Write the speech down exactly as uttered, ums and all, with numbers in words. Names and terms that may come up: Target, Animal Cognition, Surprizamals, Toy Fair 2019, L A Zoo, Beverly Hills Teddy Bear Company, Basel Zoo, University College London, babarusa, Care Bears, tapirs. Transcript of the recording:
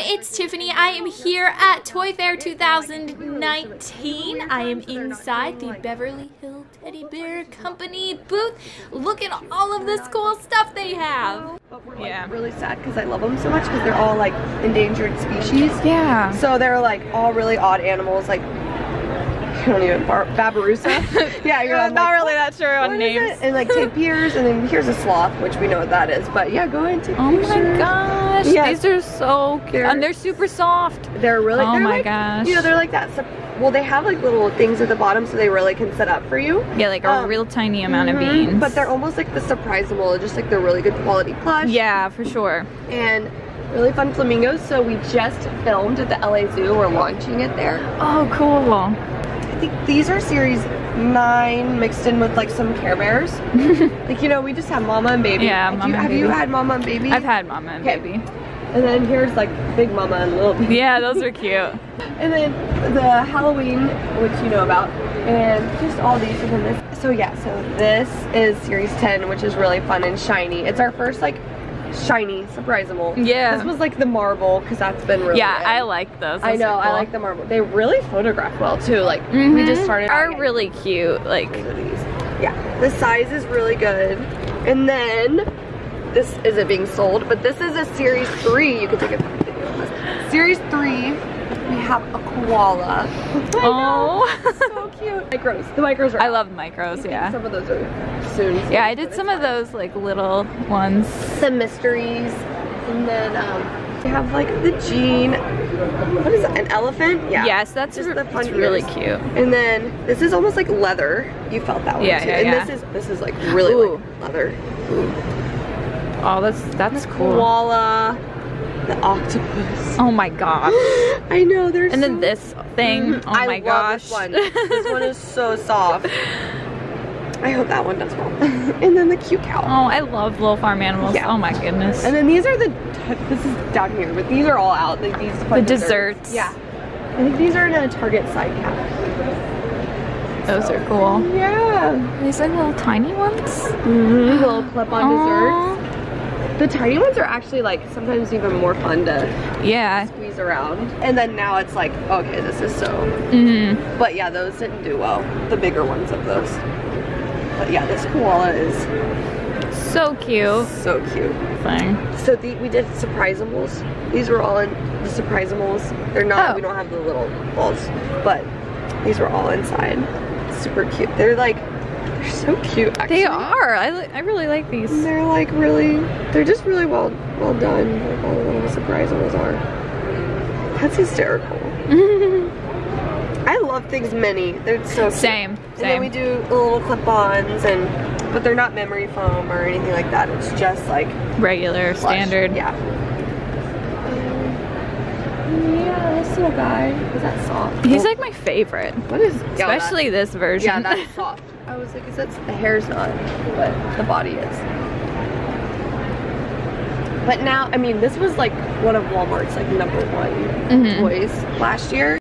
everyone, it's Tiffany. I am here at Toy Fair two thousand nineteen. I am inside the Beverly Hills Teddy Bear Company booth. Look at all of this cool stuff they have. Yeah, I'm really sad because I love them so much because they're all like endangered species. Yeah. So they're like all really odd animals, like I don't even babarusa. Yeah, you're I'm not like, really that sure on names. And like tapirs, and then here's a sloth, which we know what that is. But yeah, go ahead and take Oh pictures. My gosh, yeah. These are so cute, and they're super soft. They're really. Oh they're my like, gosh. You know, they're like that. Well, they have like little things at the bottom, so they really can set up for you. Yeah, like um, a real tiny amount mm-hmm. of beans. But they're almost like the Surprizamals, just like they're really good quality plush. Yeah, for sure. And really fun flamingos. So we just filmed at the L A Zoo. We're launching it there. Oh, cool. I think these are series nine mixed in with like some Care Bears. Like, you know, we just have Mama and Baby. Yeah, Mama you, and Have baby. You had Mama and Baby? I've had Mama and okay. Baby. And then here's like Big Mama and Little Baby. Yeah, those are cute. And then the Halloween, which you know about, and just all these within this. So yeah, so this is series ten, which is really fun and shiny. It's our first like shiny Surprizamal. Yeah. This was like the marble because that's been really Yeah, good. I like those. That's I know, so cool. I like the marble. They really photograph well too. Like mm-hmm. we just started are out really cute. Like these. Yeah. The size is really good. And then this isn't being sold, but this is a series three. You can take a video of this. Series three. We have a koala. Oh, know, so cute. Micros. The micros are. I out. Love micros. Yeah. Some of those are soon. soon yeah, I did some of those like little ones. Some mysteries, and then um, we have like the gene. What is it? An elephant? Yeah. Yes, that's just the fun. It's really cute. And then this is almost like leather. You felt that one yeah, too. Yeah, and yeah. this is this is like really like, leather. Ooh. Oh, that's that's cool. Koala. The octopus. Oh my gosh. I know there's. And so then this thing. Mm-hmm. Oh I my love gosh. This one. This one is so soft. I hope that one does well. And then the cute cow. Oh, I love little farm animals. Yeah. Oh my goodness. And then these are the. This is down here, but these are all out. Like these. The desserts. desserts. Yeah. I think these are in a Target side cabinet. Those so, are cool. Yeah. These are little tiny ones. Mm-hmm. Little clip-on desserts. The tiny ones are actually like sometimes even more fun to yeah. squeeze around. And then now it's like, okay, this is so. Mm-hmm. But yeah, those didn't do well. The bigger ones of those. But yeah, this koala is so cute. So cute. Fun. So the, we did Surprizamals. These were all in the Surprizamals. They're not, oh. we don't have the little balls, but these were all inside. Super cute. They're like, they're so cute actually. They are. I, li I really like these. And they're like really, they're just really well well done. Like all the little Surprizamals are. That's hysterical. I love things mini. They're so same, cute. Same. And then we do little clip-ons and, but they're not memory foam or anything like that. It's just like. Regular, plush. Standard. Yeah. Yeah, this little guy. Is that soft? He's like my favorite. What is? Especially yeah, that, this version. Yeah, that's soft. I was like, is that the hair's not, but the body is. But now, I mean, this was like one of Walmart's like number one mm-hmm. toys last year.